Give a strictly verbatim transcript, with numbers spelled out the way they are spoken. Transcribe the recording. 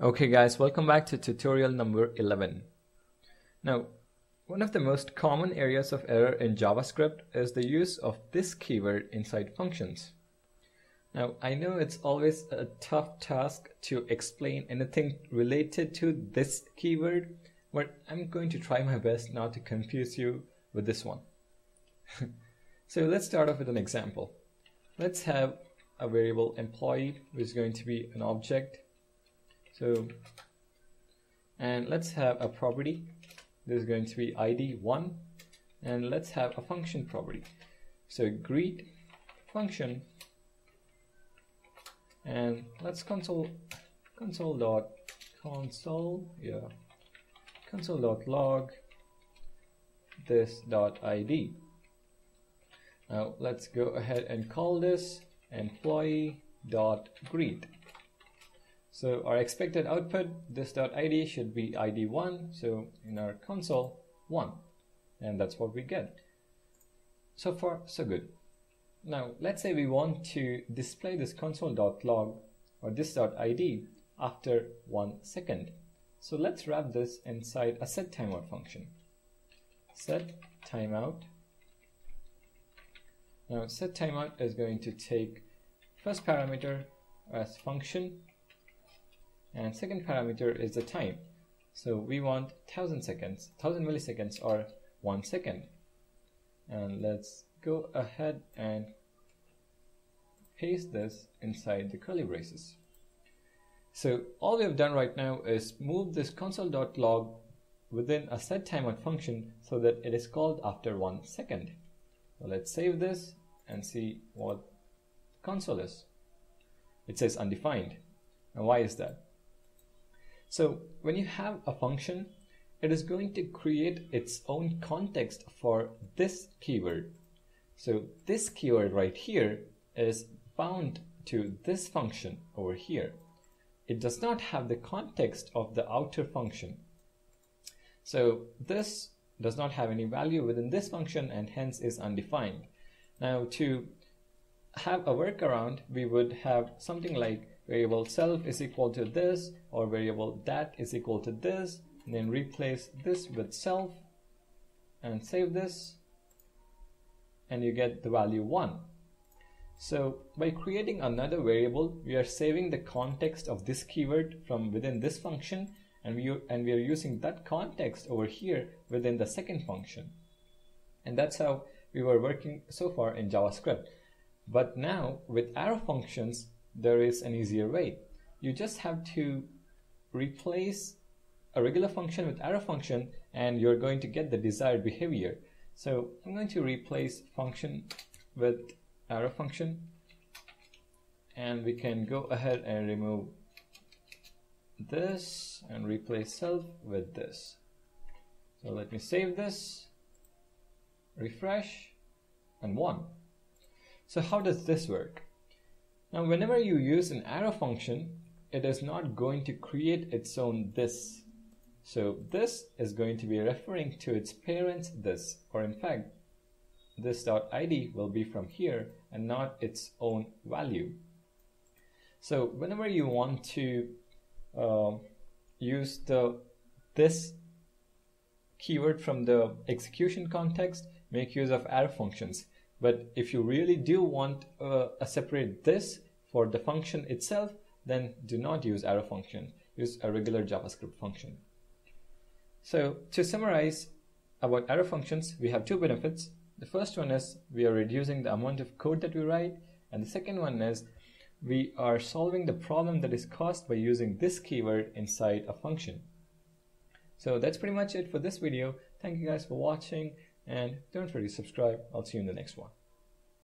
Okay guys, welcome back to tutorial number eleven. Now, one of the most common areas of error in JavaScript is the use of this keyword inside functions. Now, I know it's always a tough task to explain anything related to this keyword, but I'm going to try my best not to confuse you with this one. So let's start off with an example. Let's have a variable employee, which is going to be an object. So, and let's have a property. This is going to be I D one, and let's have a function property. So greet function, and let's console console dot console yeah console dot log this dot I D. Now let's go ahead and call this employee dot greet. So our expected output, this dot I D should be I D one. So in our console one, and that's what we get. So far so good. Now let's say we want to display this console dot log or this dot I D after one second. So let's wrap this inside a set timeout function. Set timeout. Now set timeout is going to take first parameter as function and second parameter is the time. So we want thousand seconds, thousand milliseconds or one second. And let's go ahead and paste this inside the curly braces. So all we have done right now is move this console.log within a set timeout function so that it is called after one second. So let's save this and see what the console is. It says undefined. And why is that? So when you have a function, it is going to create its own context for this keyword. So this keyword right here is bound to this function over here. It does not have the context of the outer function. So this does not have any value within this function and hence is undefined. Now to have a workaround, we would have something like variable self is equal to this or variable that is equal to this, and then replace this with self and save this, and you get the value one. So by creating another variable, we are saving the context of this keyword from within this function, and we, and we are using that context over here within the second function. And that's how we were working so far in JavaScript. But now with arrow functions, there is an easier way. You just have to replace a regular function with arrow function and you're going to get the desired behavior. So I'm going to replace function with arrow function, and we can go ahead and remove this and replace self with this. So let me save this, refresh, and one. So how does this work? Now, whenever you use an arrow function, it is not going to create its own this. So this is going to be referring to its parents this, or in fact, this dot I D will be from here and not its own value. So whenever you want to uh, use the this keyword from the execution context, make use of arrow functions. But if you really do want uh, a separate this for the function itself, then do not use arrow function, use a regular JavaScript function. So to summarize about arrow functions, we have two benefits. The first one is we are reducing the amount of code that we write, and the second one is we are solving the problem that is caused by using this keyword inside a function. So that's pretty much it for this video. Thank you guys for watching. And don't forget to subscribe. I'll see you in the next one.